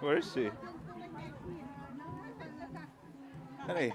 Where is she? Hey.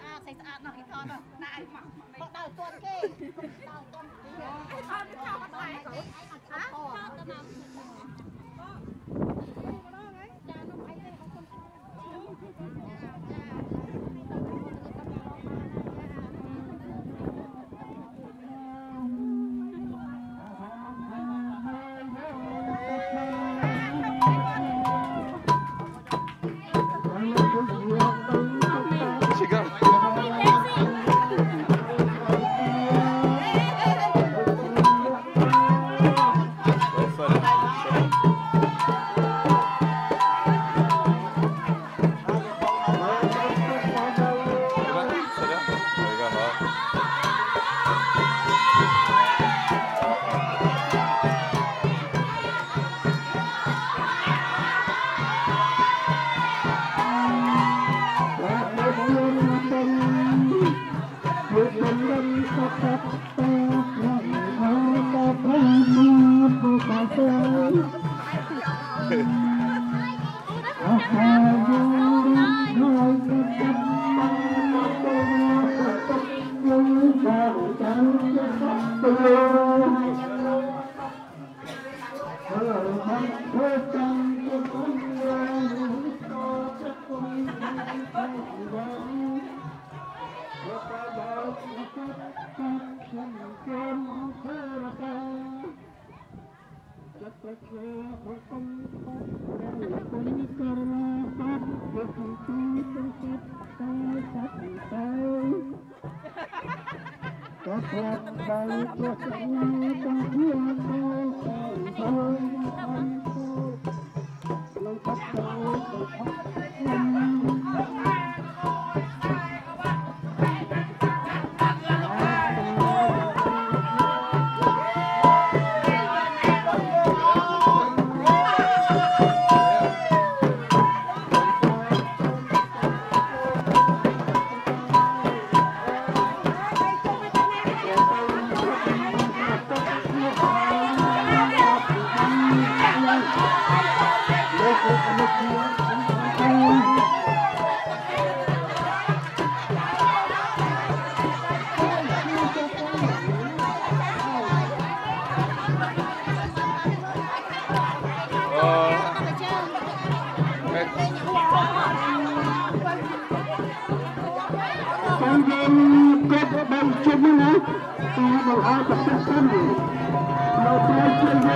five children up, we have a lot of 600. My five children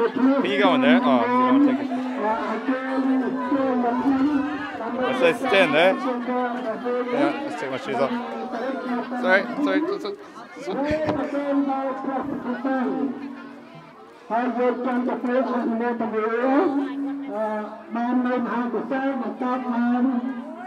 are you going there? Oh, you don't take it. I say stand there. Yeah, let's take my shoes off. Sorry. I worked on the place in Montevideo. My name had the same as that man.